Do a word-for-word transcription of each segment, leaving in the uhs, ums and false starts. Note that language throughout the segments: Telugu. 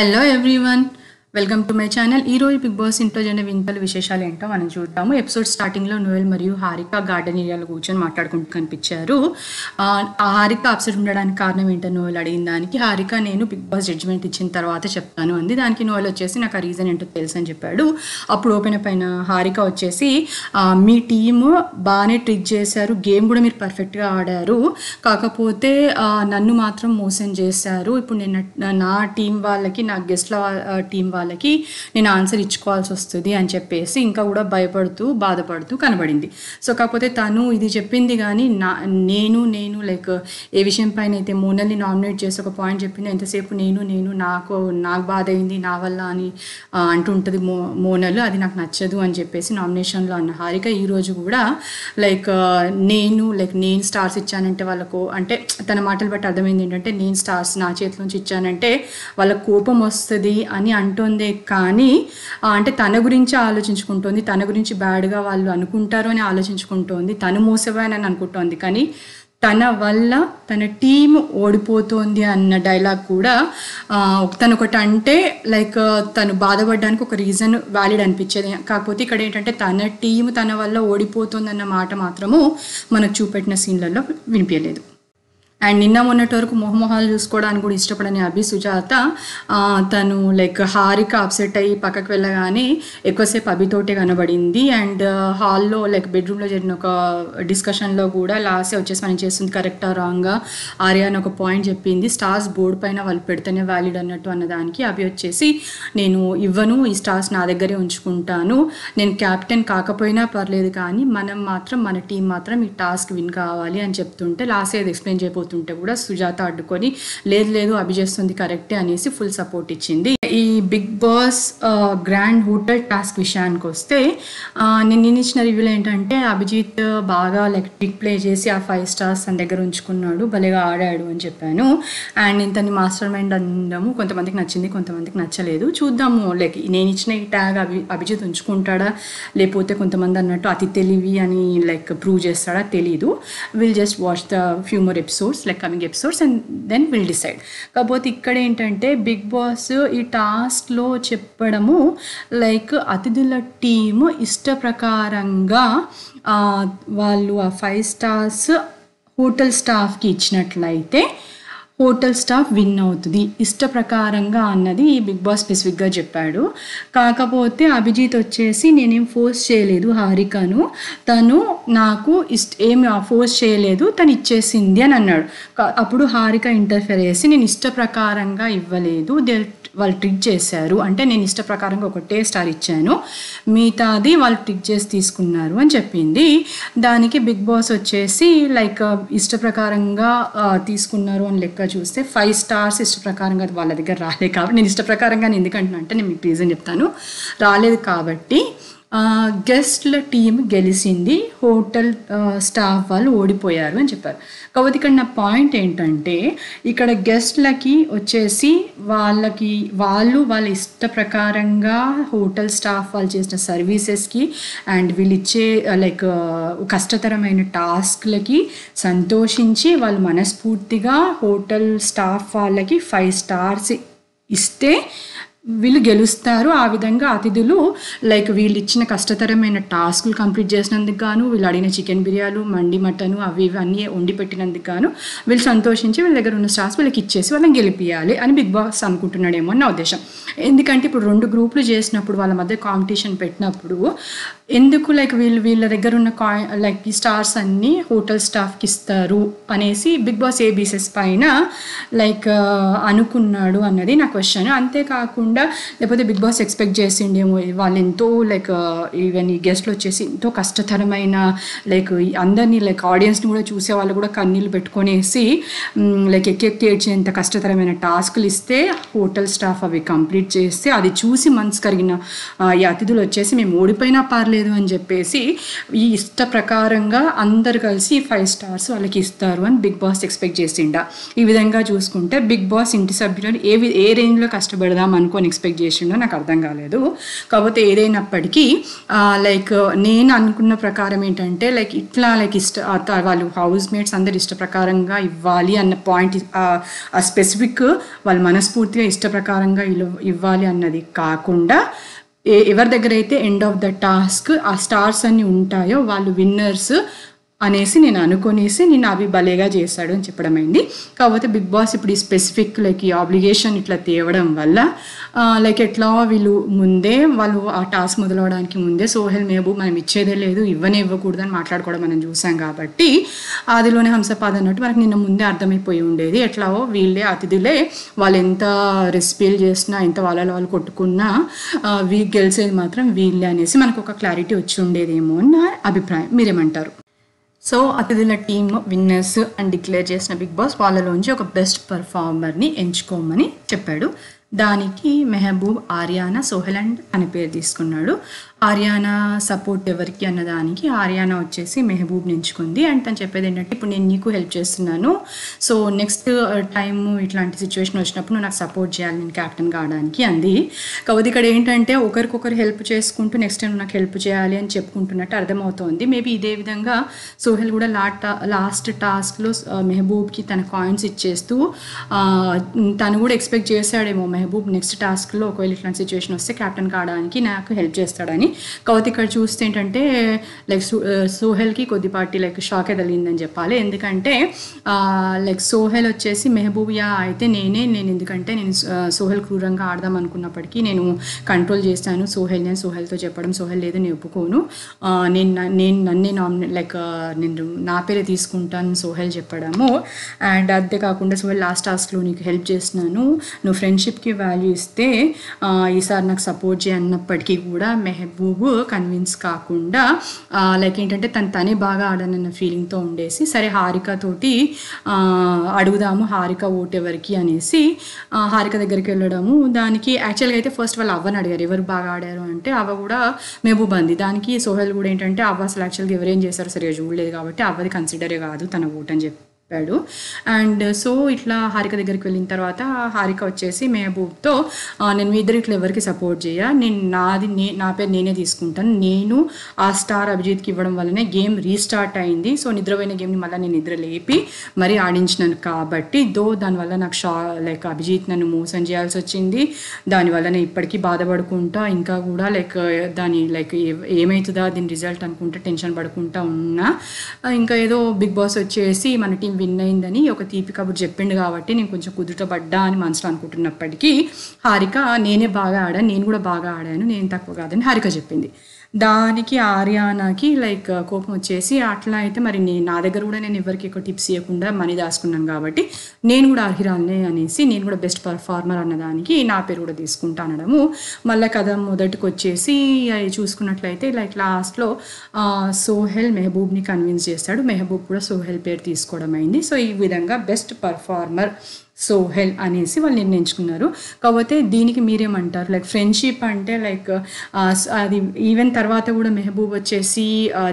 Hello everyone, welcome to my channel. ఈ రోజు బిగ్ బాస్ ఇంట్లో జరిగిన వింతలు విశేషాలు ఏంటో మనం చూద్దాము. ఎపిసోడ్ స్టార్టింగ్లో నోయల్ మరియు హారిక గార్డెన్ ఏరియాలో కూర్చొని మాట్లాడుకుంటూ కనిపించారు. హారిక అప్సెట్ ఉండడానికి కారణం ఏంటో నోయల్ అడిగిన దానికి హారిక నేను బిగ్ బాస్ జడ్జిమెంట్ ఇచ్చిన తర్వాత చెప్తాను అంది. దానికి నోయల్ వచ్చేసి నాకు ఆ రీజన్ ఏంటో తెలుసు అని చెప్పాడు. అప్పుడు ఓపెన్ అయిపోయిన హారిక వచ్చేసి మీ టీము బాగానే ట్రిక్ చేశారు, గేమ్ కూడా మీరు పర్ఫెక్ట్గా ఆడారు, కాకపోతే నన్ను మాత్రం మోసం చేశారు. ఇప్పుడు నేను నా టీం వాళ్ళకి, నా గెస్ట్ల టీం వాళ్ళకి నేను ఆన్సర్ ఇచ్చుకోవాల్సి వస్తుంది అని చెప్పేసి ఇంకా కూడా భయపడుతూ బాధపడుతూ కనబడింది. సో కాకపోతే తను ఇది చెప్పింది కానీ నా నేను నేను లైక్ ఏ విషయం పైన అయితే మోనల్ని నామినేట్ చేసి ఒక పాయింట్ చెప్పింది, ఎంతసేపు నేను నేను నాకు నాకు బాధ అయింది నా వల్ల అని అంటుంటుంది మో మోనల్ అది నాకు నచ్చదు అని చెప్పేసి నామినేషన్లో అన్న హారిక ఈరోజు కూడా లైక్ నేను లైక్ నేను స్టార్స్ ఇచ్చానంటే వాళ్ళకు, అంటే తన మాటలు బట్టి అర్థమైంది ఏంటంటే నేను స్టార్స్ నా చేతిలో నుంచి ఇచ్చానంటే వాళ్ళ కోపం వస్తుంది అని అంటుంది. కానీ అంటే తన గురించి ఆలోచించుకుంటోంది, తన గురించి బ్యాడ్గా వాళ్ళు అనుకుంటారు అని ఆలోచించుకుంటోంది, తను మోసపోయానని అనుకుంటోంది. కానీ తన వల్ల తన టీం ఓడిపోతుంది అన్న డైలాగ్ కూడా తను ఒకటి అంటే లైక్ తను బాధపడడానికి ఒక రీజన్ వ్యాలిడ్ అనిపించేది. కాకపోతే ఇక్కడ ఏంటంటే తన టీం తన వల్ల ఓడిపోతుంది అన్న మాట మాత్రము మనకు చూపెట్టిన సీన్లలో వినిపించలేదు. అండ్ నిన్న మొన్నటి వరకు మొహమొహాలు చూసుకోవడానికి కూడా ఇష్టపడని అభి సుజాత తను లైక్ హారిక అప్సెట్ అయ్యి పక్కకు వెళ్ళగానే ఎక్కువసేపు అభితోటే కనబడింది. అండ్ హాల్లో లైక్ బెడ్రూమ్లో జరిగిన ఒక డిస్కషన్లో కూడా లాస్య వచ్చేసి మనం చేస్తుంది కరెక్టా రాంగా ఆర్యానా ఒక పాయింట్ చెప్పింది, స్టార్స్ బోర్డు పైన వాళ్ళు పెడితేనే వ్యాలిడ్ అన్నట్టు అన్నదానికి అభి వచ్చేసి నేను ఇవ్వను, ఈ స్టార్స్ నా దగ్గరే ఉంచుకుంటాను, నేను క్యాప్టెన్ కాకపోయినా పర్లేదు కానీ మనం మాత్రం మన టీం మాత్రం ఈ టాస్క్ విన్ కావాలి అని చెప్తుంటే లాస్య అది ఎక్స్ప్లెయిన్ చేయబోతుంది ఉంటే కూడా సుజాత అడ్డుకొని లేదు లేదు అభి చేస్తుంది కరెక్టే అనేసి ఫుల్ సపోర్ట్ ఇచ్చింది. ఈ big boss grand hotel task విషయానికి వస్తే నేను నిన్న ఇచ్చిన రివ్యూలు ఏంటంటే అభిజిత్ బాగా లైక్ ట్రిక్ ప్లే చేసి ఆ ఫైవ్ స్టార్స్ తన దగ్గర ఉంచుకున్నాడు, భలేగా ఆడాడు అని చెప్పాను. అండ్ నేను తను మాస్టర్ మైండ్ అనడము కొంతమందికి నచ్చింది, కొంతమందికి నచ్చలేదు. చూద్దాము లైక్ నేను ఇచ్చిన ఈ ట్యాగ్ అభి అభిజిత్ ఉంచుకుంటాడా, లేకపోతే కొంతమంది అన్నట్టు అతి తెలివి అని లైక్ ప్రూవ్ చేస్తాడా తెలీదు. Will just watch the few more episodes like coming episodes and then will decide. కాకపోతే ఇక్కడ ఏంటంటే బిగ్ బాస్ ఈ టాస్క్లో చెప్పడము లైక్ అతిథుల టీము ఇష్ట ప్రకారంగా వాళ్ళు ఆ ఫైవ్ స్టార్స్ హోటల్ స్టాఫ్కి ఇచ్చినట్లయితే హోటల్ స్టాఫ్ విన్ అవుతుంది ఇష్ట ప్రకారంగా అన్నది ఈ బిగ్ బాస్ స్పెసిఫిక్గా చెప్పాడు. కాకపోతే అభిజిత్ వచ్చేసి నేనేం ఫోర్స్ చేయలేదు హారికను, తను నాకు ఇష్ట ఏమి ఫోర్స్ చేయలేదు, తను ఇచ్చేసింది అని అన్నాడు. అప్పుడు హారిక ఇంటర్ఫేర్ చేసి నేను ఇష్ట ప్రకారంగా ఇవ్వలేదు, దే వాళ్ళు ట్రిక్ చేశారు, అంటే నేను ఇష్ట ప్రకారంగా ఒకటే స్టార్ ఇచ్చాను, మిగతాది వాళ్ళు ట్రిక్ చేసి తీసుకున్నారు అని చెప్పింది. దానికి బిగ్ బాస్ వచ్చేసి లైక్ ఇష్ట ప్రకారంగా తీసుకున్నారు అని లెక్క చూస్తే ఫైవ్ స్టార్స్ ఇష్ట ప్రకారంగా వాళ్ళ దగ్గర రాలేదు కాబట్టి, నేను ఇష్ట ప్రకారంగా ఎందుకంటున్నా అంటే నేను మీకు రీజన్ చెప్తాను, రాలేదు కాబట్టి గెస్ట్ల టీం గెలిచింది, హోటల్ స్టాఫ్ వాళ్ళు ఓడిపోయారు అని చెప్పారు. కాబట్టి ఇక్కడ నా పాయింట్ ఏంటంటే ఇక్కడ గెస్ట్లకి వచ్చేసి వాళ్ళకి వాళ్ళు వాళ్ళ ఇష్ట ప్రకారంగా హోటల్ స్టాఫ్ వాళ్ళు చేసిన సర్వీసెస్కి అండ్ వీళ్ళు ఇచ్చే లైక్ కష్టతరమైన టాస్క్లకి సంతోషించి వాళ్ళు మనస్ఫూర్తిగా హోటల్ స్టాఫ్ వాళ్ళకి ఫైవ్ స్టార్స్ ఇస్తే వీళ్ళు గెలుస్తారు. ఆ విధంగా అతిథులు లైక్ వీళ్ళు ఇచ్చిన కష్టతరమైన టాస్కులు కంప్లీట్ చేసినందుకు గాను, వీళ్ళు అడిగిన చికెన్ బిర్యానీలు మండి మటను అవి ఇవన్నీ వండి పెట్టినందుకు గాను వీళ్ళు సంతోషించి వీళ్ళ దగ్గర ఉన్న స్టార్స్ వీళ్ళకి ఇచ్చేసి వాళ్ళని గెలిపియాలి అని బిగ్ బాస్ అనుకుంటున్నాడేమో అని నా ఉద్దేశం. ఎందుకంటే ఇప్పుడు రెండు గ్రూపులు చేసినప్పుడు వాళ్ళ మధ్య కాంపిటీషన్ పెట్టినప్పుడు ఎందుకు లైక్ వీళ్ళు వీళ్ళ దగ్గర ఉన్న కాయి లైక్ ఈ స్టార్స్ అన్నీ హోటల్ స్టాఫ్కి ఇస్తారు అనేసి బిగ్ బాస్ ఏ బేసిస్ పైన లైక్ అనుకున్నాడు అన్నది నా క్వశ్చన్. అంతేకాకుండా లేకపోతే బిగ్ బాస్ ఎక్స్పెక్ట్ చేసిండేమో వాళ్ళు ఎంతో లైక్ ఈవెన్ ఈ గెస్ట్లు వచ్చేసి ఎంతో కష్టతరమైన లైక్ అందరినీ లైక్ ఆడియన్స్ని కూడా చూసే వాళ్ళు కూడా కన్నీళ్ళు పెట్టుకునేసి లైక్ ఎక్కెక్కేడ్చేంత కష్టతరమైన టాస్కులు ఇస్తే హోటల్ స్టాఫ్ అవి కంప్లీట్ చేస్తే అది చూసి మనసు కరిగిన ఈ అతిథులు వచ్చేసి మేము ఓడిపోయినా పర్లేదు అని చెప్పేసి ఈ ఇష్ట ప్రకారంగా అందరు కలిసి ఫైవ్ స్టార్స్ వాళ్ళకి ఇస్తారు అని బిగ్ బాస్ ఎక్స్పెక్ట్ చేసిండా. ఈ విధంగా చూసుకుంటే బిగ్ బాస్ ఇంటి సభ్యులను ఏ ఏ రేంజ్లో కష్టపెడదాం అనుకుని అతను ఎక్స్‌పెక్ట్ చేసిండో నాకు అర్థం కాలేదు. కాకపోతే ఏదైనప్పటికీ లైక్ నేను అనుకున్న ప్రకారం ఏంటంటే లైక్ ఇట్లా లైక్ ఇష్ట వాళ్ళు హౌస్ మేట్స్ అందరి ఇష్ట ప్రకారంగా ఇవ్వాలి అన్న పాయింట్ ఆ స్పెసిఫిక్ వాళ్ళు మనస్ఫూర్తిగా ఇష్ట ప్రకారంగా ఇవ్వాలి అన్నది కాకుండా ఎవరి దగ్గర అయితే ఎండ్ ఆఫ్ ద టాస్క్ ఆ స్టార్స్ అన్నీ ఉంటాయో వాళ్ళు విన్నర్స్ అనేసి నేను అనుకునేసి నేను అవి భలేగా చేశాడు అని చెప్పడం అయింది. కాకపోతే బిగ్ బాస్ ఇప్పుడు ఈ స్పెసిఫిక్ లైక్ ఈ ఆబ్లిగేషన్ ఇట్లా తేవడం వల్ల లైక్ ఎట్లా వీళ్ళు ముందే వాళ్ళు ఆ టాస్క్ మొదలవడానికి ముందే సోహెల్ మెహబూబ్ మనం ఇచ్చేదే లేదు ఇవ్వనే ఇవ్వకూడదు అని మాట్లాడుకోవడం మనం చూసాం కాబట్టి ఆదిలోనే హంసపాద్ అన్నట్టు మనకు నిన్న ముందే అర్థమైపోయి ఉండేది. ఎట్లావో వీళ్ళే అతిథులే, వాళ్ళు ఎంత రెసిపీలు చేసినా ఎంత వాళ్ళ వాళ్ళు కొట్టుకున్నా వీ గెలిచేది మాత్రం వీళ్ళే అనేసి మనకు ఒక క్లారిటీ వచ్చి ఉండేదేమో అని నా అభిప్రాయం. మీరేమంటారు? సో అతిథుల టీమ్ విన్నర్స్ అండ్ డిక్లేర్ చేసిన బిగ్ బాస్ వాళ్ళలోంచి ఒక బెస్ట్ పర్ఫార్మర్ని ఎంచుకోమని చెప్పాడు. దానికి మెహబూబ్, ఆర్యానా, సోహెల్ అండ్ అనే పేరు తీసుకున్నాడు. ఆర్యానా సపోర్ట్ ఎవరికి అన్నదానికి ఆర్యానా వచ్చేసి మెహబూబ్ని ఎంచుకుంది. అండ్ తను చెప్పేది ఏంటంటే ఇప్పుడు నేను నీకు హెల్ప్ చేస్తున్నాను, సో నెక్స్ట్ టైం ఇట్లాంటి సిచ్యువేషన్ వచ్చినప్పుడు నువ్వు నాకు సపోర్ట్ చేయాలి నేను క్యాప్టెన్ కావడానికి అంది. కాబట్టి ఇక్కడ ఏంటంటే ఒకరికొకరు హెల్ప్ చేసుకుంటూ నెక్స్ట్ టైం నాకు హెల్ప్ చేయాలి అని చెప్పుకుంటున్నట్టు అర్థమవుతోంది. మేబీ ఇదే విధంగా సోహెల్ కూడా లాట్ లాస్ట్ టాస్క్లో మెహబూబ్కి తన కాయిన్స్ ఇచ్చేస్తూ తను కూడా ఎక్స్పెక్ట్ చేశాడేమో మెహబూబ్ నెక్స్ట్ టాస్క్లో ఒకవేళ ఇట్లాంటి సిచ్యువేషన్ వస్తే క్యాప్టెన్ కావడానికి నాకు హెల్ప్ చేస్తాడని. కాకపోతే ఇక్కడ చూస్తే ఏంటంటే లైక్ సోహెల్కి కొద్దిపాటి లైక్ షాక్ తగిలిందని చెప్పాలి. ఎందుకంటే లైక్ సోహెల్ వచ్చేసి మెహబూబియా అయితే నేనే నేను ఎందుకంటే నేను సోహెల్ క్రూరంగా ఆడదాం అనుకున్నప్పటికీ నేను కంట్రోల్ చేశాను సోహెల్, నేను సోహెల్తో చెప్పడం సోహెల్ లేదు నేను ఒప్పుకోను, నేను నేను నన్నే నామినే లైక్ నేను నా పేరే తీసుకుంటాను సోహెల్ చెప్పడము. అండ్ అంతేకాకుండా సోహెల్ లాస్ట్ టాస్క్లో నీకు హెల్ప్ చేసినాను, నువ్వు ఫ్రెండ్షిప్కి వాల్యూ ఇస్తే ఈసారి నాకు సపోర్ట్ చేయన్నప్పటికీ కూడా మెహ మెహబూబ్ కన్విన్స్ కాకుండా లైక్ ఏంటంటే తను తనే బాగా ఆడనన్న ఫీలింగ్తో ఉండేసి సరే హారికతోటి అడుగుదాము హారిక ఓటు ఎవరికి అనేసి హారిక దగ్గరికి వెళ్ళడము. దానికి యాక్చువల్గా అయితే ఫస్ట్ వాళ్ళు అవ్వని అడిగారు ఎవరు బాగా ఆడారు అంటే అవ్వ కూడా మెహబూబ్ అంది. దానికి సోహెల్ కూడా ఏంటంటే అవ్వ అసలు యాక్చువల్గా ఎవరేం చేశారో సరిగా చూడలేదు కాబట్టి అవ్వది కన్సిడరే కాదు తన ఓటు అని చెప్పాడు. అండ్ సో ఇట్లా హారిక దగ్గరికి వెళ్ళిన తర్వాత హారిక వచ్చేసి మెహబూబ్తో నేను మీ ఇద్దరు ఇట్లా ఎవరికి సపోర్ట్ చేయ, నేను నాది నే నా పేరు నేనే తీసుకుంటాను, నేను ఆ స్టార్ అభిజిత్కి ఇవ్వడం వల్లనే గేమ్ రీస్టార్ట్ అయింది, సో నిద్రపోయిన గేమ్ని మళ్ళీ నేను నిద్ర లేపి మరీ ఆడించినాను కాబట్టి దో దానివల్ల నాకు షా లైక్ అభిజిత్ నన్ను మోసం చేయాల్సి వచ్చింది, దానివల్ల నేను ఇప్పటికీ బాధపడుకుంటా ఇంకా కూడా లైక్ దాని లైక్ ఏమవుతుందా దీని రిజల్ట్ అనుకుంటా టెన్షన్ పడుకుంటా ఉన్నా. ఇంకా ఏదో బిగ్ బాస్ వచ్చేసి మన టీం విన్ అయిందని ఒక తీపి కబుర్ చెప్పిండు కాబట్టి నేను కొంచెం కుదుటపడ్డా అని మనసులో అనుకుంటున్నప్పటికీ హారిక నేనే బాగా ఆడాను నేను కూడా బాగా ఆడాను నేను తక్కువ కాదని హారిక చెప్పింది. దానికి ఆర్యానాకి లైక్ కోపం వచ్చేసి అట్లా అయితే మరి నేను నా దగ్గర కూడా నేను ఎవరికి ఎక్కువ టిప్స్ ఇవ్వకుండా మనీ దాచుకున్నాను కాబట్టి నేను కూడా అర్హిరాలనే అనేసి నేను కూడా బెస్ట్ పర్ఫార్మర్ అన్నదానికి నా పేరు కూడా తీసుకుంటా అనడము. మళ్ళీ కథ మొదటికి వచ్చేసి చూసుకున్నట్లయితే లైక్ లాస్ట్లో సోహెల్ మెహబూబ్ని కన్విన్స్ చేస్తాడు, మెహబూబ్ కూడా సోహెల్ పేరు తీసుకోవడం అయింది. సో ఈ విధంగా బెస్ట్ పర్ఫార్మర్ సోహెల్ అనేసి వాళ్ళు నిర్ణయించుకున్నారు. కాకపోతే దీనికి మీరేమంటారు? లైక్ ఫ్రెండ్షిప్ అంటే లైక్ అది ఈవెన్ తర్వాత కూడా మెహబూబ్ వచ్చేసి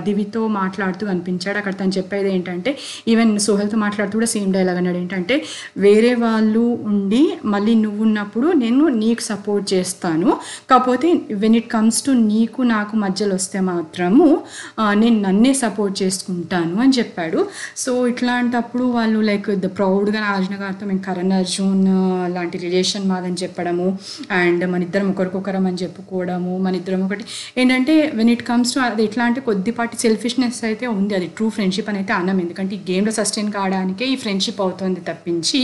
దివితో మాట్లాడుతూ కనిపించాడు. అక్కడ తను చెప్పేది ఏంటంటే ఈవెన్ సోహెల్తో మాట్లాడుతూ కూడా సేమ్ డైలాగ్ అన్నాడు ఏంటంటే వేరే వాళ్ళు ఉండి మళ్ళీ నువ్వు ఉన్నప్పుడు నేను నీకు సపోర్ట్ చేస్తాను, కాకపోతే వెన్ ఇట్ కమ్స్ టు నీకు నాకు మధ్యలో వస్తే మాత్రము నేను నన్నే సపోర్ట్ చేసుకుంటాను అని చెప్పాడు. సో ఇట్లాంటప్పుడు వాళ్ళు లైక్ ద ప్రౌడ్గా నాగార్జున గారితో మేము కరణ్ అర్జున్ లాంటి రిలేషన్ మాదని చెప్పడము అండ్ మన ఇద్దరం ఒకరికొకరం అని చెప్పుకోవడము మన ఇద్దరం ఒకటి ఏంటంటే వెన్ ఇట్ కమ్స్ టు అది ఎట్లా అంటే కొద్దిపాటి సెల్ఫిష్నెస్ అయితే ఉంది, అది ట్రూ ఫ్రెండ్షిప్ అని అయితే అన్నాం. ఎందుకంటే ఈ గేమ్లో సస్టైన్ కావడానికే ఈ ఫ్రెండ్షిప్ అవుతుంది తప్పించి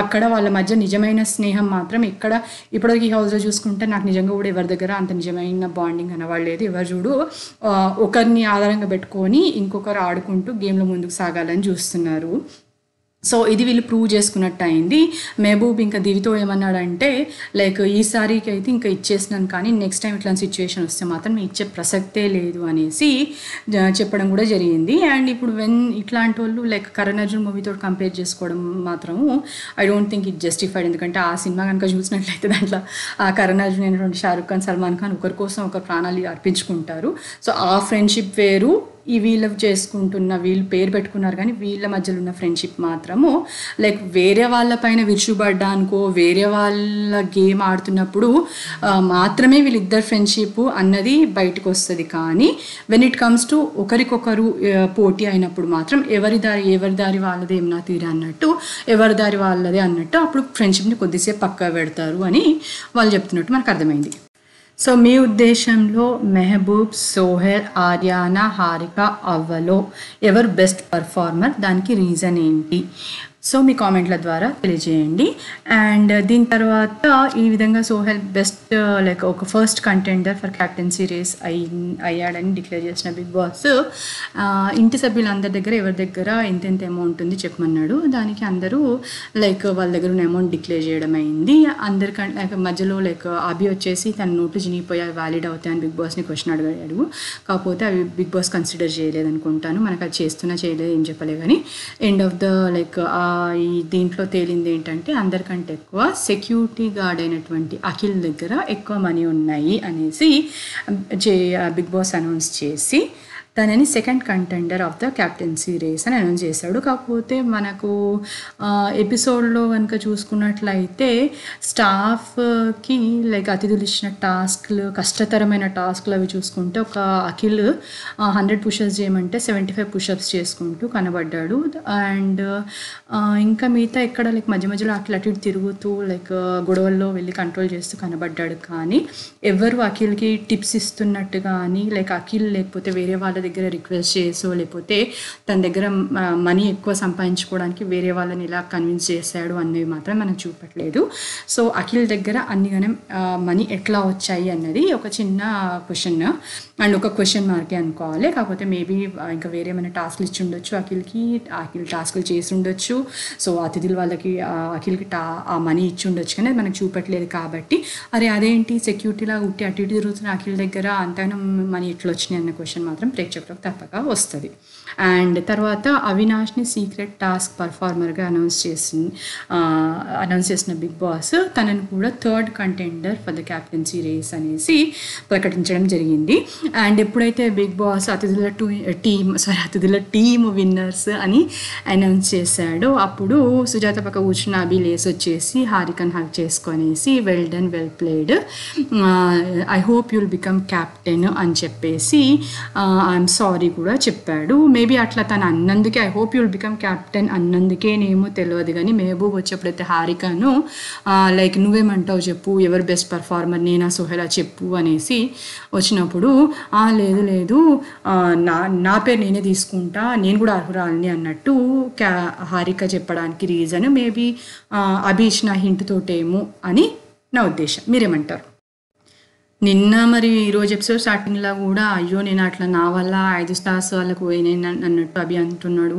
అక్కడ వాళ్ళ మధ్య నిజమైన స్నేహం మాత్రం ఇక్కడ ఇప్పటివరకు ఈ హౌస్లో చూసుకుంటే నాకు నిజంగా కూడా ఎవరి దగ్గర అంత నిజమైన బాండింగ్ అనవాళ్ళేది. ఎవరు చూడు ఒకరిని ఆధారంగా పెట్టుకొని ఇంకొకరు ఆడుకుంటూ గేమ్లో ముందుకు సాగాలని చూస్తున్నారు. సో ఇది వీళ్ళు ప్రూవ్ చేసుకున్నట్టు అయింది. మెహబూబ్ ఇంకా దివితో ఏమన్నాడంటే లైక్ ఈసారికి అయితే ఇంకా ఇచ్చేసినాను కానీ నెక్స్ట్ టైం ఇట్లాంటి సిచ్యువేషన్ వస్తే మాత్రం ఇచ్చే ప్రసక్తే లేదు అనేసి చెప్పడం కూడా జరిగింది. అండ్ ఇప్పుడు వెన్ ఇట్లాంటి వాళ్ళు లైక్ కరణ్ అర్జున్ మూవీతో కంపేర్ చేసుకోవడం మాత్రము I don't think it justified. ఎందుకంటే ఆ సినిమా కనుక చూసినట్లయితే దాంట్లో ఆ కరణ్ అర్జున్ అయినటువంటి షారుఖ్ ఖాన్, సల్మాన్ ఖాన్ ఒకరి కోసం ఒకరి ప్రాణాలు అర్పించుకుంటారు. సో ఆ ఫ్రెండ్షిప్ వేరు, ఈ వీళ్ళ చేసుకుంటున్న వీళ్ళు పేరు పెట్టుకున్నారు కానీ వీళ్ళ మధ్యలో ఉన్న ఫ్రెండ్షిప్ మాత్రము లైక్ వేరే వాళ్ళపైన విరుచుబడ్డానికో వేరే వాళ్ళ గేమ్ ఆడుతున్నప్పుడు మాత్రమే వీళ్ళిద్దరు ఫ్రెండ్షిప్ అన్నది బయటకు వస్తుంది. కానీ వెన్ ఇట్ కమ్స్ టు ఒకరికొకరు పోటీ అయినప్పుడు మాత్రం ఎవరి దారి ఎవరి దారి వాళ్ళదే ఏమన్నా తీరా అన్నట్టు ఎవరి దారి వాళ్ళదే అన్నట్టు అప్పుడు ఫ్రెండ్షిప్ని కొద్దిసేపు పక్క పెడతారు అని వాళ్ళు చెప్తున్నట్టు మనకు అర్థమైంది. సో మీ ఉద్దేశంలో మెహబూబ్, సోహెల్, ఆర్యానా, హారిక, అవ్వలో ఎవరు బెస్ట్ పర్ఫార్మర్, దానికి రీజన్ ఏంటి? సో మీ కామెంట్ల ద్వారా తెలియజేయండి. అండ్ దీని తర్వాత ఈ విధంగా సోహెల్ బెస్ట్ లైక్ ఒక first contender for captaincy race అయి అయ్యాడని డిక్లేర్ చేసిన బిగ్ బాస్ ఇంటి సభ్యులందరి దగ్గర ఎవరి దగ్గర ఎంతెంత అమౌంట్ ఉంది చెప్పమన్నాడు. దానికి అందరూ లైక్ వాళ్ళ దగ్గర ఉన్న అమౌంట్ డిక్లేర్ చేయడం అయింది. అందరికంటే లైక్ మధ్యలో లైక్ అభి వచ్చేసి తన నోట్లు జినిపోయి అవి వ్యాలిడ్ అవుతాయని బిగ్ బాస్ని క్వశ్చన్ అడిగాడు. కాకపోతే అవి బిగ్ బాస్ కన్సిడర్ చేయలేదు అనుకుంటాను, మనకు అది చేస్తున్నా చేయలేదు ఏం చెప్పలేదు. కానీ ఎండ్ ఆఫ్ ద లైక్ ఈ దీంట్లో తేలింది ఏంటంటే అందరికంటే ఎక్కువ సెక్యూరిటీ గార్డ్ అయినటువంటి అఖిల్ దగ్గర ఎక్కువ మనీ ఉన్నాయి అనేసి జే బిగ్ బాస్ అనౌన్స్ చేసి తనని second contender of the captaincy race అని అనౌన్స్ చేశాడు. కాకపోతే మనకు ఎపిసోడ్లో కనుక చూసుకున్నట్లయితే స్టాఫ్కి లైక్ అతిథులు ఇచ్చిన టాస్క్లు కష్టతరమైన టాస్క్లు అవి చూసుకుంటే ఒక అఖిల్ హండ్రెడ్ పుషప్స్ చేయమంటే సెవెంటీ ఫైవ్ పుషప్స్ చేసుకుంటూ కనబడ్డాడు. అండ్ ఇంకా మిగతా ఎక్కడ లైక్ మధ్య మధ్యలో అఖిల్ అటు ఇటు తిరుగుతూ లైక్ గొడవల్లో వెళ్ళి కంట్రోల్ చేస్తూ కనబడ్డాడు. కానీ ఎవరు అఖిల్కి టిప్స్ ఇస్తున్నట్టు కానీ లైక్ అఖిల్ లేకపోతే వేరే వాళ్ళ దగ్గర రిక్వెస్ట్ చేసో లేకపోతే తన దగ్గర మనీ ఎక్కువ సంపాదించుకోవడానికి వేరే వాళ్ళని ఇలా కన్విన్స్ చేశాడు అన్నవి మాత్రం మనం చూపట్లేదు. సో అఖిల్ దగ్గర అన్నిగానే మనీ ఎట్లా వచ్చాయి అన్నది ఒక చిన్న క్వశ్చన్ అండ్ ఒక క్వశ్చన్ మార్కే అనుకోవాలి. కాకపోతే మేబీ ఇంకా వేరే ఏమైనా టాస్క్లు ఇచ్చి ఉండొచ్చు అఖిల్కి, అఖిల్ టాస్క్లు చేసి ఉండొచ్చు. సో అతిథులు వాళ్ళకి అఖిల్కి టా ఆ మనీ ఇచ్చి ఉండొచ్చు కానీ అది మనకు చూపట్లేదు. కాబట్టి అరే అదేంటి సెక్యూరిటీలా ఉట్టి అటు ఇటు తిరుగుతున్న అఖిల్ దగ్గర అంతగానో మనీ ఎట్లా వచ్చినాయి అన్న క్వశ్చన్ మాత్రం ప్రేక్షకులకు తప్పక వస్తుంది. అండ్ తర్వాత అవినాష్ని సీక్రెట్ టాస్క్ పర్ఫార్మర్గా అనౌన్స్ చేసి అనౌన్స్ చేసిన బిగ్ బాస్ తనను కూడా third contender for the captaincy race అనేసి ప్రకటించడం జరిగింది. అండ్ ఎప్పుడైతే బిగ్ బాస్ అతిథుల టూ టీమ్ సారీ అతిథుల టీమ్ విన్నర్స్ అని అనౌన్స్ చేశాడో అప్పుడు సుజాత పక్క కూర్చున్న అభి లేస్ వచ్చేసి హారికను హగ్ చేసుకొనేసి well done, well played, I hope you'll become captain అని చెప్పేసి ఐఎమ్ సారీ కూడా చెప్పాడు. మేబీ అట్లా తను అన్నందుకే I hope you'll become captain అన్నందుకేనేమో తెలియదు కానీ మెహబూబ్ వచ్చేప్పుడైతే హారికను లైక్ నువ్వేమంటావు చెప్పు, ఎవరు బెస్ట్ పర్ఫార్మర్, నేనా సోహెలా చెప్పు అనేసి వచ్చినప్పుడు లేదు లేదు నా నా పేరు నేనే తీసుకుంటా, నేను కూడా అర్హురాలని అన్నట్టు క్యా హారిక చెప్పడానికి రీజన్ మేబీ అభిష్ నా హింట్ తోటేమో అని నా ఉద్దేశం. మీరేమంటారు? నిన్న మరి ఈరోజు ఎపిసోడ్ స్టార్టింగ్లో కూడా అయ్యో నేను అట్లా నా వల్ల ఐదు స్టార్స్ వాళ్ళకు పోయినాయి అన్నట్టు అభి అంటున్నాడు.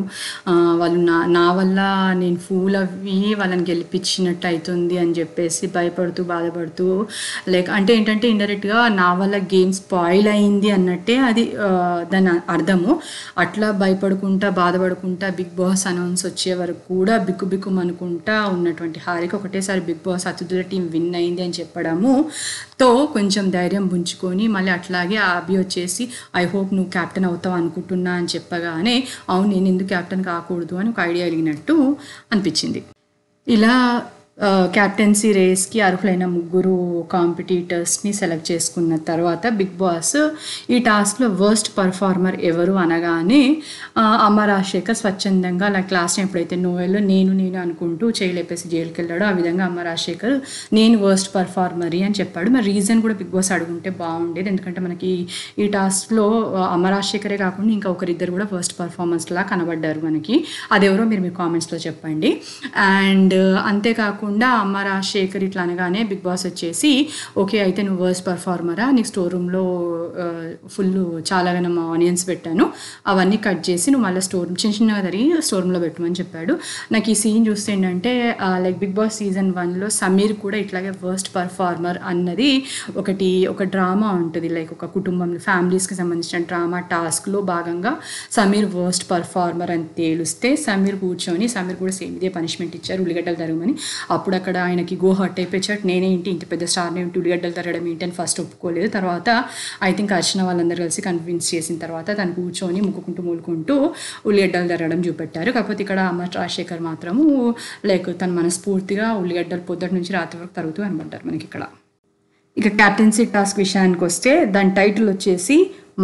వాళ్ళు నా నా వల్ల నేను ఫూల్ అవి వాళ్ళని గెలిపించినట్టు అవుతుంది అని చెప్పేసి భయపడుతూ బాధపడుతూ లైక్ అంటే ఏంటంటే ఇండైరెక్ట్గా నా వల్ల గేమ్ స్పాయిల్ అయింది అన్నట్టే అది దాని అర్థము. అట్లా భయపడుకుంటా బాధపడుకుంటా బిగ్ బాస్ అనౌన్స్ వచ్చే వరకు కూడా బిక్కు బిక్కు అనుకుంటా ఉన్నటువంటి హారిక ఒకటేసారి బిగ్ బాస్ అతిథుల టీం విన్ అయింది అని చెప్పడముతో కొంచెం ధైర్యం పుంజుకొని మళ్ళీ అట్లాగే అభి వచ్చేసి ఐ హోప్ నువ్వు క్యాప్టెన్ అవుతావు అనుకుంటున్నా అని చెప్పగానే అవును నేను ఎందుకు క్యాప్టెన్ కాకూడదు అని ఒక ఐడియా కలిగినట్టు అనిపించింది. ఇలా క్యాప్టెన్సీ రేస్కి అర్హులైన ముగ్గురు కాంపిటీటర్స్ని సెలెక్ట్ చేసుకున్న తర్వాత బిగ్ బాస్ ఈ టాస్క్లో వర్స్ట్ పర్ఫార్మర్ ఎవరు అనగానే అమ్మరాజశేఖర్ స్వచ్ఛందంగా లైక్ లాస్ట్ టైం ఎప్పుడైతే నోవెల్ నేను నేను అనుకుంటూ చేయలేపేసి జైలుకి వెళ్ళాడో ఆ విధంగా అమ్మరాజశేఖర్ నేను వర్స్ట్ పర్ఫార్మర్ అని చెప్పాడు. మరి రీజన్ కూడా బిగ్ బాస్ అడుగుంటే బాగుండేది. ఎందుకంటే మనకి ఈ టాస్క్లో అమ్మరాజశేఖరే కాకుండా ఇంకా ఒకరిద్దరు కూడా వర్స్ట్ పర్ఫార్మర్స్లా కనబడ్డారు మనకి. అదెవరో మీరు మీ కామెంట్స్లో చెప్పండి. అండ్ అంతేకాకుండా అమ్మరాజశేఖర్ ఇట్లా అనగానే బిగ్ బాస్ వచ్చేసి ఓకే అయితే నువ్వు వర్స్ట్ పర్ఫార్మరా, నీకు స్టోర్ రూమ్లో ఫుల్ చాలాగానే ఆనియన్స్ పెట్టాను అవన్నీ కట్ చేసి నువ్వు మళ్ళీ స్టోర్ రూమ్ చిన్న చిన్నగా తరిగి స్టోర్ రూమ్లో పెట్టమని చెప్పాడు. నాకు ఈ సీన్ చూస్తే ఏంటంటే లైక్ బిగ్ బాస్ సీజన్ వన్లో సమీర్ కూడా ఇట్లాగే వర్స్ట్ పర్ఫార్మర్ అన్నది ఒకటి ఒక డ్రామా ఉంటుంది లైక్ ఒక కుటుంబంలో ఫ్యామిలీస్కి సంబంధించిన డ్రామా టాస్క్లో భాగంగా సమీర్ వర్స్ట్ పర్ఫార్మర్ అని తేలిస్తే సమీర్ కూర్చొని సమీర్ కూడా సేమ్ ఇదే పనిష్మెంట్ ఇచ్చారు ఉల్లిగడ్డలు తరగమని. అప్పుడు అక్కడ ఆయనకి గో హర్ట్ అయిపోయాడు. నేనేంటి ఇంత పెద్ద స్టార్ని ఏంటి ఉల్లిగడ్డలు తరగడం ఏంటి అని ఫస్ట్ ఒప్పుకోలేదు. తర్వాత ఐ థింక్ అర్చన వాళ్ళందరూ కలిసి కన్విన్స్ చేసిన తర్వాత తను కూర్చొని ముక్కుకుంటూ మూలుకుంటూ ఉల్లిగడ్డలు తరగడం చూపెట్టారు. కాకపోతే ఇక్కడ అమరరాజశేఖర్ మాత్రము లైక్ తను మనస్ఫూర్తిగా ఉల్లిగడ్డలు పొద్దుటి నుంచి రాత్రి వరకు తరుగుతూ అనబడ్డారు మనకి ఇక్కడ. ఇక క్యాప్టెన్సీ టాస్క్ విషయానికి వస్తే దాని టైటిల్ వచ్చేసి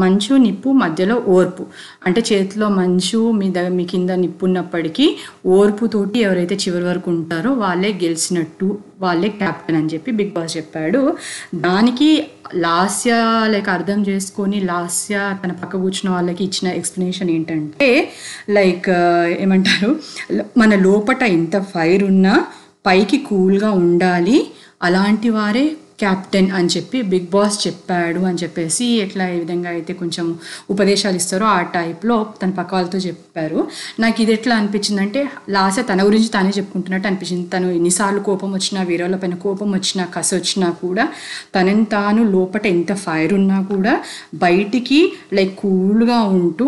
మంచు నిప్పు మధ్యలో ఓర్పు. అంటే చేతిలో మంచు మీ దగ్గర మీ కింద నిప్పు ఉన్నప్పటికీ ఓర్పుతోటి ఎవరైతే చివరి వరకు ఉంటారో వాళ్ళే గెలిచినట్టు, వాళ్ళే క్యాప్టెన్ అని చెప్పి బిగ్ బాస్ చెప్పాడు. దానికి లాస్య లైక్ అర్థం చేసుకొని లాస్య తన పక్క కూర్చున్న వాళ్ళకి ఇచ్చిన ఎక్స్ప్లెనేషన్ ఏంటంటే లైక్ ఏమంటారు మన లోపట ఎంత ఫైర్ ఉన్నా పైకి కూల్గా ఉండాలి, అలాంటి వారే క్యాప్టెన్ అని చెప్పి బిగ్ బాస్ చెప్పాడు అని చెప్పేసి ఎట్లా ఏ విధంగా అయితే కొంచెం ఉపదేశాలు ఇస్తారో ఆ టైప్లో తన పక్క వాళ్ళతో చెప్పారు. నాకు ఇది ఎట్లా అనిపించిందంటే లాస్య తన గురించి తానే చెప్పుకుంటున్నట్టు అనిపించింది. తను ఎన్నిసార్లు కోపం వచ్చినా వీరల పైన కోపం వచ్చినా కసి వచ్చినా కూడా తనని తాను లోపట ఎంత ఫైర్ ఉన్నా కూడా బయటికి లైక్ కూల్గా ఉంటూ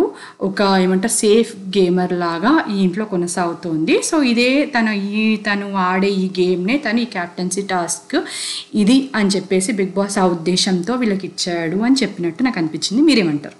ఒక ఏమంటారు సేఫ్ గేమర్ లాగా ఈ ఇంట్లో కొనసాగుతోంది. సో ఇదే తను ఈ తను ఆడే ఈ గేమ్నే తను ఈ క్యాప్టెన్సీ టాస్క్ ఇది అని చెప్పేసి బిగ్ బాస్ ఆ ఉద్దేశంతో వీళ్ళకి ఇచ్చాడు అని చెప్పినట్టు నాకు అనిపించింది. మీరేమంటారు?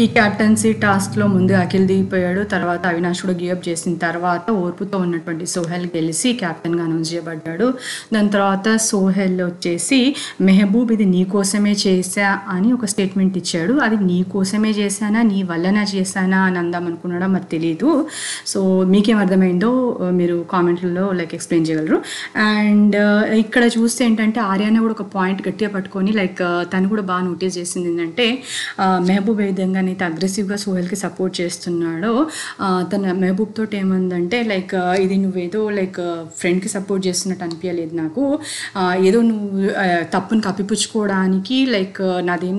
ఈ క్యాప్టెన్సీ టాస్క్లో ముందు అఖిల్ దిగిపోయాడు, తర్వాత అవినాష్ కూడా గివ్ అప్ చేసిన తర్వాత ఓర్పుతో ఉన్నటువంటి సోహెల్ గెలిచి క్యాప్టెన్గా అనౌన్స్ చేయబడ్డాడు. దాని తర్వాత సోహెల్ వచ్చేసి మెహబూబ్ ఇది నీ కోసమే చేశా అని ఒక స్టేట్మెంట్ ఇచ్చాడు. అది నీ కోసమే చేశానా నీ వల్లనా చేశానా అని అందాం అనుకున్నాడో మరి తెలియదు. సో మీకేం అర్థమైందో మీరు కామెంట్లలో లైక్ ఎక్స్ప్లెయిన్ చేయగలరు. అండ్ ఇక్కడ చూస్తే ఏంటంటే ఆర్యానా కూడా ఒక పాయింట్ గట్టిగా పట్టుకొని లైక్ తను కూడా బాగా నోటీస్ చేసింది ఏంటంటే మెహబూబ్ ఏ విధంగా అయితే అగ్రెసివ్గా సోహెల్కి సపోర్ట్ చేస్తున్నాడో తన మెహబూబ్ తోటి ఏమందంటే లైక్ ఇది నువ్వేదో లైక్ ఫ్రెండ్కి సపోర్ట్ చేస్తున్నట్టు అనిపించలేదు నాకు, ఏదో నువ్వు తప్పును కప్పిపుచ్చుకోవడానికి లైక్ నాదేం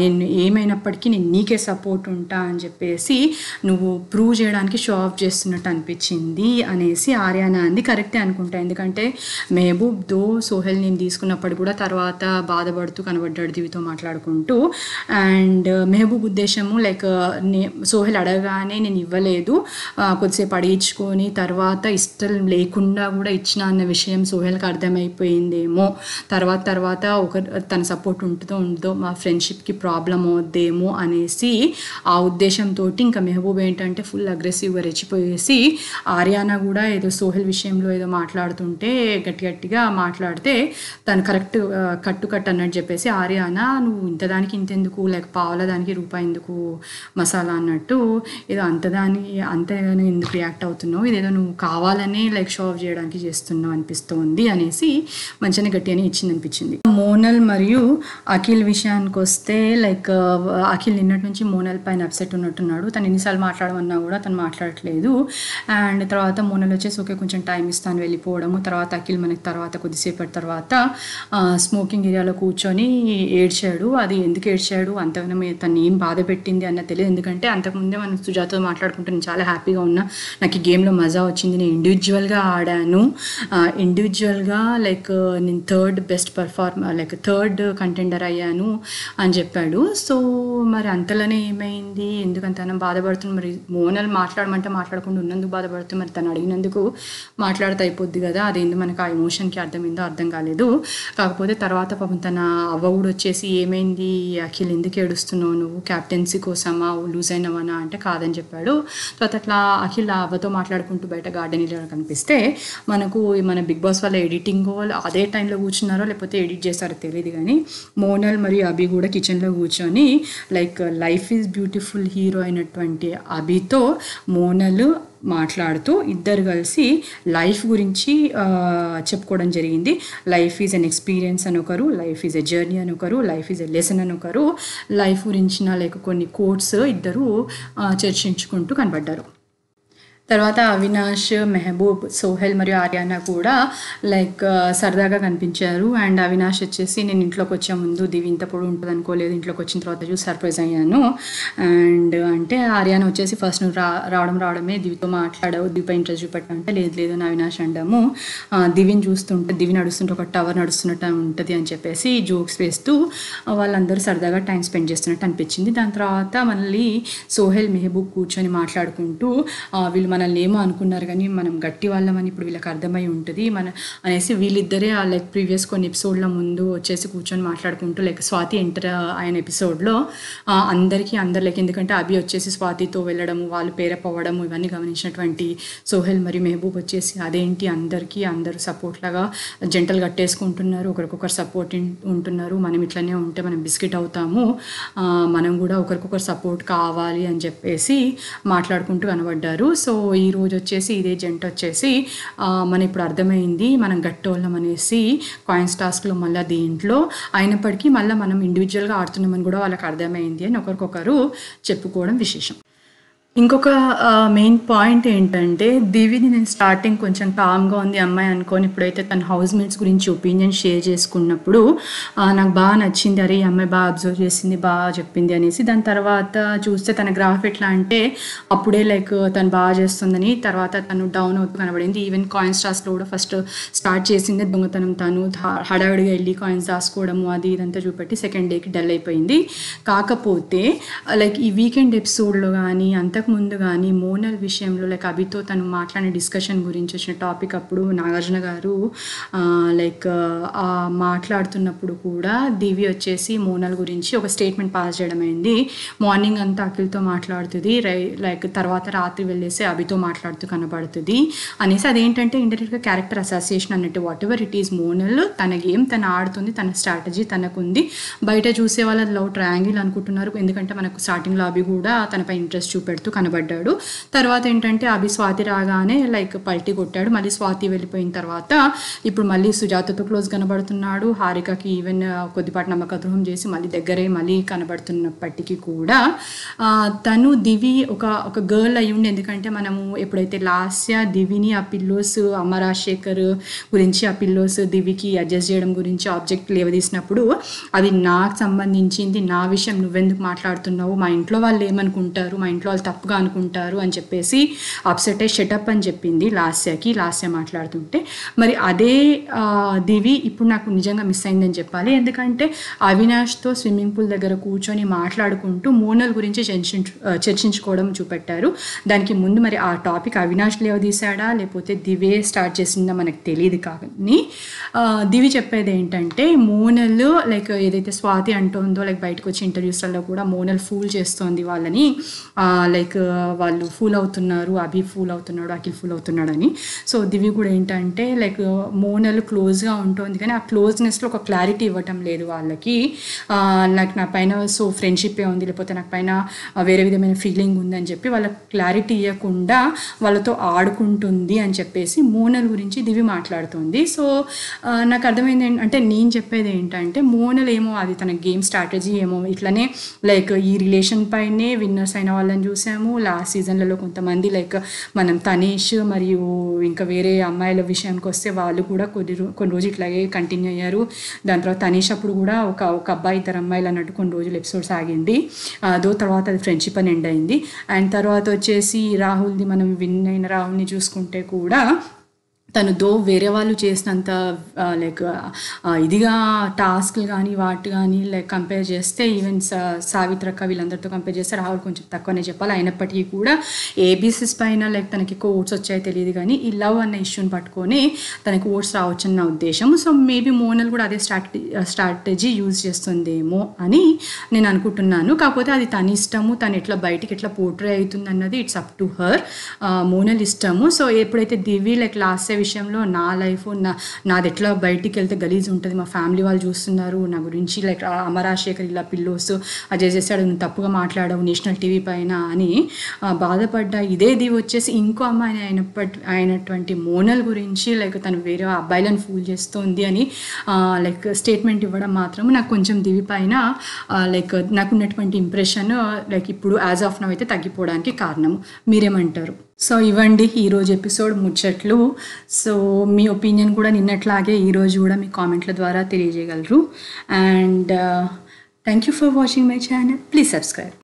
నేను ఏమైనప్పటికీ నేను నీకే సపోర్ట్ ఉంటా అని చెప్పేసి నువ్వు ప్రూవ్ చేయడానికి షో ఆఫ్ చేస్తున్నట్టు అనిపించింది అనేసి ఆర్యానా అంది. కరెక్టే అనుకుంటా, ఎందుకంటే మెహబూబ్ దో సోహెల్ నేను తీసుకున్నప్పటికీ కూడా తర్వాత బాధపడుతూ కనబడ్డాడు దివితో మాట్లాడుకుంటూ. అండ్ మెహబూబ్ ఉద్దేశము లైక్ నే సోహెల్ అడగానే నేను ఇవ్వలేదు, కొద్దిసేపు అడిగించుకొని తర్వాత ఇష్టం లేకుండా కూడా ఇచ్చిన అన్న విషయం సోహెల్కి అర్థమైపోయిందేమో, తర్వాత తర్వాత ఒక తన సపోర్ట్ ఉంటుందో ఉంటుందో మా ఫ్రెండ్షిప్కి ప్రాబ్లం అవుద్దేమో అనేసి ఆ ఉద్దేశంతో ఇంకా మెహబూబ్ ఏంటంటే ఫుల్ అగ్రెసివ్గా రెచ్చిపోయేసి ఆర్యానా కూడా ఏదో సోహెల్ విషయంలో ఏదో మాట్లాడుతుంటే గట్టి గట్టిగా మాట్లాడితే తను కరెక్ట్ కట్టు కట్ అన్నట్టు చెప్పేసి ఆర్యానా నువ్వు ఇంతదానికి ఇంతెందుకు లైక్ పావుల దానికి రూపాయి ఎందుకు మసాలా అన్నట్టు ఏదో అంతదాని అంతగానే ఎందుకు రియాక్ట్ అవుతున్నావు, ఇదేదో నువ్వు కావాలనే లైక్ షో ఆఫ్ చేయడానికి చేస్తున్నావు అనిపిస్తుంది అనేసి మంచిగా గట్టిగానే ఇచ్చింది అనిపించింది. మోనల్ మరియు అఖిల్ విషయానికి వస్తే లైక్ అఖిల్ నిన్నటి నుంచి మోనల్ పైన అప్సెట్ ఉన్నట్టున్నాడు. తను ఎన్నిసార్లు మాట్లాడమన్నా కూడా తను మాట్లాడట్లేదు. అండ్ తర్వాత మోనల్ వచ్చేసి ఓకే కొంచెం టైం ఇస్తాను వెళ్ళిపోవడము, తర్వాత అఖిల్ మనకి తర్వాత కొద్దిసేపటి తర్వాత స్మోకింగ్ ఏరియాలో కూర్చొని ఏడ్చాడు. అది ఎందుకు ఏడ్చాడు అంతగానే తను ఏం బాధ పెట్టింది అన్న తెలియదు, ఎందుకంటే అంతకుముందే మనం సుజాతతో మాట్లాడుకుంటే నేను చాలా హ్యాపీగా ఉన్నా, నాకు ఈ గేమ్లో మజా వచ్చింది, నేను ఇండివిజువల్గా ఆడాను, ఇండివిజువల్గా లైక్ నేను third best perform like third contender అయ్యాను అని చెప్పాడు. సో మరి అంతలోనే ఏమైంది, ఎందుకంత బాధపడుతుంది, మరి మోనల్ మాట్లాడమంటే మాట్లాడకుండా ఉన్నందుకు బాధపడుతుంది, మరి తను అడిగినందుకు మాట్లాడితే అయిపోద్ది కదా, అదేంది మనకు ఆ ఎమోషన్కి అర్థమైందో అర్థం కాలేదు. కాకపోతే తర్వాత పాపం తన అవ్వ కూడా వచ్చేసి ఏమైంది అఖిల్ ఎందుకు ఏడుస్తున్నావు నువ్వు క్యాప్టెన్సీ కోసమా లూజ్ అయినవనా అంటే కాదని చెప్పాడు. తర్వాత అట్లా అఖిల్ అవ్వతో మాట్లాడుకుంటూ బయట గార్డెన్ ఇలా కనిపిస్తే మనకు మన బిగ్ బాస్ వాళ్ళ ఎడిటింగ్ అదే టైంలో కూర్చున్నారో లేకపోతే ఎడిట్ చేస్తారో తెలియదు కానీ మోనల్ మరియు అభి కూడా కిచెన్లో కూర్చొని like life is beautiful hero అయినటువంటి అభితో మోనల్ మాట్లాడుతూ ఇద్దరు కలిసి లైఫ్ గురించి చెప్పుకోవడం జరిగింది. లైఫ్ ఈజ్ అన్ ఎక్స్పీరియన్స్ అని ఒకరు, లైఫ్ ఈజ్ ఎ జర్నీ అని ఒకరు, లైఫ్ ఈజ్ ఎ లెసన్ అని ఒకరు, లైఫ్ గురించిన లేక కొన్ని కోట్స్ ఇద్దరు చర్చించుకుంటూ కనబడ్డారు. తర్వాత అవినాష్ మెహబూబ్ సోహెల్ మరియు ఆర్యానా కూడా లైక్ సరదాగా కనిపించారు. అండ్ అవినాష్ వచ్చేసి నేను ఇంట్లోకి వచ్చే ముందు దివి ఇంత పొడి ఉంటుంది అనుకోలేదు, ఇంట్లోకి వచ్చిన తర్వాత చూసి సర్ప్రైజ్ అయ్యాను. అండ్ అంటే ఆర్యానా వచ్చేసి ఫస్ట్ నువ్వు రా రావడం రావడమే దివితో మాట్లాడవు దివిపై ఇంట్రెస్ట్ చూపెట్టా అంటే లేదు లేదు అని అవినాష్ అండము దివిని చూస్తుంటే దివి నడుస్తుంటే ఒక టవర్ నడుస్తున్నట్టు ఉంటుంది అని చెప్పేసి జోక్స్ వేస్తూ వాళ్ళందరూ సరదాగా టైం స్పెండ్ చేస్తున్నట్టు అనిపించింది. దాని తర్వాత మళ్ళీ సోహెల్ మెహబూబ్ కూర్చొని మాట్లాడుకుంటూ వీళ్ళు మనల్ని ఏమో అనుకున్నారు కానీ మనం గట్టి వాళ్ళమని ఇప్పుడు వీళ్ళకి అర్థమై ఉంటుంది మన అనేసి వీళ్ళిద్దరే ఆ లైక్ ప్రీవియస్ కొన్ని ఎపిసోడ్ల ముందు వచ్చేసి కూర్చొని మాట్లాడుకుంటూ లైక్ స్వాతి ఎంటర్ ఆయన ఎపిసోడ్లో అందరికీ అందరిలోకి ఎందుకంటే అభి వచ్చేసి స్వాతితో వెళ్ళడము వాళ్ళు పేరప్ అవ్వడము ఇవన్నీ గమనించినటువంటి సోహెల్ మరియు మెహబూబ్ వచ్చేసి అదేంటి అందరికీ అందరూ సపోర్ట్ లాగా జంటలు కట్టేసుకుంటున్నారు ఒకరికొకరు సపోర్ట్ ఉంటున్నారు మనం ఇట్లనే ఉంటే మనం బిస్కెట్ అవుతాము మనం కూడా ఒకరికొకరు సపోర్ట్ కావాలి అని చెప్పేసి మాట్లాడుకుంటూ కనబడ్డారు. సో ఈరోజు వచ్చేసి ఇదే జంట వచ్చేసి మనం ఇప్పుడు అర్థమైంది మనం గట్టోళ్ళం అనేసి కాయిన్స్ టాస్క్లో మళ్ళీ దీంట్లో అయినప్పటికీ మళ్ళీ మనం ఇండివిజువల్గా ఆడుతున్నామని కూడా వాళ్ళకి అర్థమైంది అని ఒకరికొకరు చెప్పుకోవడం విశేషం. ఇంకొక మెయిన్ పాయింట్ ఏంటంటే దివిని నేను స్టార్టింగ్ కొంచెం కామ్గా ఉంది అమ్మాయి అనుకోని ఇప్పుడైతే తన హౌస్ మేట్స్ గురించి ఒపీనియన్ షేర్ చేసుకున్నప్పుడు నాకు బాగా నచ్చింది, అరే ఈ అమ్మాయి బాగా అబ్జర్వ్ చేసింది బాగా చెప్పింది అనేసి. దాని తర్వాత చూస్తే తన గ్రాఫ్ ఎట్లా అంటే అప్పుడే లైక్ తను బాగా చేస్తుందని తర్వాత తను డౌన్ అవుతూ కనబడింది. ఈవెన్ కాయిన్స్ టాస్క్లో కూడా ఫస్ట్ స్టార్ట్ చేసింది దొంగతనం, తను హడావిడిగా వెళ్ళి కాయిన్స్ దాసుకోవడము అది ఇదంతా చూపెట్టి సెకండ్ డేకి డల్ అయిపోయింది. కాకపోతే లైక్ ఈ వీకెండ్ ఎపిసోడ్లో కానీ అంత ముందు కానీ మోనల్ విషయంలో లైక్ అభితో తను మాట్లాడే డిస్కషన్ గురించి వచ్చిన టాపిక్ అప్పుడు నాగార్జున గారు లైక్ మాట్లాడుతున్నప్పుడు కూడా దివి వచ్చేసి మోనల్ గురించి ఒక స్టేట్మెంట్ పాస్ చేయడం అయింది. మార్నింగ్ అంతా అఖిల్తో మాట్లాడుతుంది రై లైక్ తర్వాత రాత్రి వెళ్ళేసి అభితో మాట్లాడుతూ కనబడుతుంది అనేసి అదేంటంటే ఇండైరెక్ట్గా క్యారెక్టర్ అసోసియేషన్ అన్నట్టు whatever it is Monal తన గేమ్ తను ఆడుతుంది తన స్ట్రాటజీ తనకుంది. బయట చూసే వాళ్ళు లవ్ ట్రయాంగిల్ అనుకుంటున్నారు ఎందుకంటే మనకు స్టార్టింగ్లో అభి కూడా తనపై ఇంట్రెస్ట్ చూపెడుతుంది కనబడ్డాడు. తర్వాత ఏంటంటే అభి స్వాతి రాగానే లైక్ పల్టీ కొట్టాడు. మళ్ళీ స్వాతి వెళ్ళిపోయిన తర్వాత ఇప్పుడు మళ్ళీ సుజాతతో క్లోజ్ కనబడుతున్నాడు. హారికకి ఈవెన్ కొద్దిపాటి నమ్మక ద్రోహం చేసి మళ్ళీ దగ్గరే మళ్ళీ కనబడుతున్నప్పటికీ కూడా తను దివి ఒక ఒక గర్ల్ అయ్యుండి ఎందుకంటే మనము ఎప్పుడైతే లాస్య దివిని ఆ పిల్లోస్ అమ్మరాజశేఖర్ గురించి ఆ పిల్లోస్ దివికి అడ్జస్ట్ చేయడం గురించి ఆబ్జెక్ట్ లేవదీసినప్పుడు అది నాకు సంబంధించింది నా విషయం నువ్వెందుకు మాట్లాడుతున్నావు మా ఇంట్లో వాళ్ళు ఏమనుకుంటారు మా ఇంట్లో వాళ్ళు తప్పుగా అనుకుంటారు అని చెప్పేసి అప్సెట్ అయ్యి షటప్ అని చెప్పింది లాస్యకి. లాస్య మాట్లాడుతుంటే మరి అదే దివి ఇప్పుడు నాకు నిజంగా మిస్ అయిందని చెప్పాలి ఎందుకంటే అవినాష్తో స్విమ్మింగ్ పూల్ దగ్గర కూర్చొని మాట్లాడుకుంటూ మోనల్ గురించి చర్చించు చర్చించుకోవడం చూపెట్టారు. దానికి ముందు మరి ఆ టాపిక్ అవినాష్ లేవదీశాడా లేకపోతే దివే స్టార్ట్ చేసిందా మనకు తెలియదు కానీ దివి చెప్పేది ఏంటంటే మోనల్ లైక్ ఏదైతే స్వాతి అంటుందో లైక్ బయటకు వచ్చి ఇంటర్వ్యూస్లలో కూడా మోనల్ ఫూల్ చేస్తోంది వాళ్ళని లైక్ వాళ్ళు ఫూల్ అవుతున్నారు అభి ఫూల్ అవుతున్నాడు అఖిల్ ఫూల్ అవుతున్నాడు అని. సో దివి కూడా ఏంటంటే లైక్ మోనల్ క్లోజ్గా ఉంటుంది కానీ ఆ క్లోజ్నెస్లో ఒక క్లారిటీ ఇవ్వటం లేదు వాళ్ళకి లైక్ నా పైన సో ఫ్రెండ్షిప్ ఏ ఉంది లేకపోతే నాకు పైన వేరే విధమైన ఫీలింగ్ ఉందని చెప్పి వాళ్ళకి క్లారిటీ ఇవ్వకుండా వాళ్ళతో ఆడుకుంటుంది అని చెప్పేసి మోనల్ గురించి దివి మాట్లాడుతుంది. సో నాకు అర్థమైంది అంటే నేను చెప్పేది ఏంటంటే మోనల్ ఏమో అది తన గేమ్ స్ట్రాటజీ ఏమో ఇట్లానే లైక్ ఈ రిలేషన్ పైనే విన్నర్స్ అయిన వాళ్ళని చూసాము లాస్ట్ సీజన్లలో కొంతమంది లైక్ మనం తనేష్ మరియు ఇంకా వేరే అమ్మాయిల విషయానికి వస్తే వాళ్ళు కూడా కొన్ని కొన్ని రోజులు ఇట్లాగే కంటిన్యూ అయ్యారు. దాని తర్వాత తనేష్ అప్పుడు కూడా ఒక ఒక అబ్బాయి ఇద్దరు అమ్మాయిలు అన్నట్టు కొన్ని రోజులు ఎపిసోడ్స్ ఆగింది అదో తర్వాత అది ఫ్రెండ్షిప్ అని ఎండ్ అయింది. అండ్ తర్వాత వచ్చేసి రాహుల్ది మనం విన్ అయిన రాహుల్ని చూసుకుంటే కూడా తను దో వేరే వాళ్ళు చేసినంత లైక్ ఇదిగా టాస్క్లు కానీ వాటి కానీ లైక్ కంపేర్ చేస్తే ఈవెన్ సావిత్రక్క వీళ్ళందరితో కంపేర్ చేస్తే రాహుల్ కొంచెం తక్కువనే చెప్పాలి. అయినప్పటికీ కూడా ఏబీసీస్ పైన లైక్ తనకి ఎక్కువ ఓట్స్ వచ్చాయో తెలియదు కానీ ఈ లవ్ అన్న ఇష్యూని పట్టుకొని తనకి ఓట్స్ రావచ్చు అని నా ఉద్దేశం. సో మేబీ మోనల్ కూడా అదే స్ట్రాటజీ స్ట్రాటజీ యూజ్ చేస్తుందేమో అని నేను అనుకుంటున్నాను. కాకపోతే అది తన ఇష్టము తను ఎట్లా బయటికి ఎట్లా పోర్ట్రే అవుతుంది అన్నది it's up to her Monal ఇష్టము. సో ఎప్పుడైతే దివి లైక్ లాస్ట్ విషయంలో నా లైఫ్ నా నాది ఎట్లా బయటికి వెళ్తే గలీజ్ ఉంటుంది మా ఫ్యామిలీ వాళ్ళు చూస్తున్నారు నా గురించి లైక్ అమరాజశేఖర్ ఇలా పిల్లోస్ అజయ్ చేశాడు నువ్వు తప్పుగా మాట్లాడావు నేషనల్ టీవీ పైన అని బాధపడ్డా. ఇదే దివి వచ్చేసి ఇంకో అమ్మాయి అయినప్పటి అయినటువంటి మోనల్ గురించి లైక్ తను వేరే అబ్బాయిలను ఫూల్ చేస్తుంది అని లైక్ స్టేట్మెంట్ ఇవ్వడం మాత్రం నాకు కొంచెం దివి పైన లైక్ నాకున్నటువంటి ఇంప్రెషన్ లైక్ ఇప్పుడు యాజ్ ఆఫ్ నౌ అయితే తగ్గిపోవడానికి కారణము. మీరేమంటారు? సో ఇవ్వండి ఈరోజు ఎపిసోడ్ ముచ్చట్లు. సో మీ ఒపీనియన్ కూడా నిన్నట్లాగే ఈరోజు కూడా మీ కామెంట్ల ద్వారా తెలియజేయగలరు. And thank you for watching my channel. Please subscribe.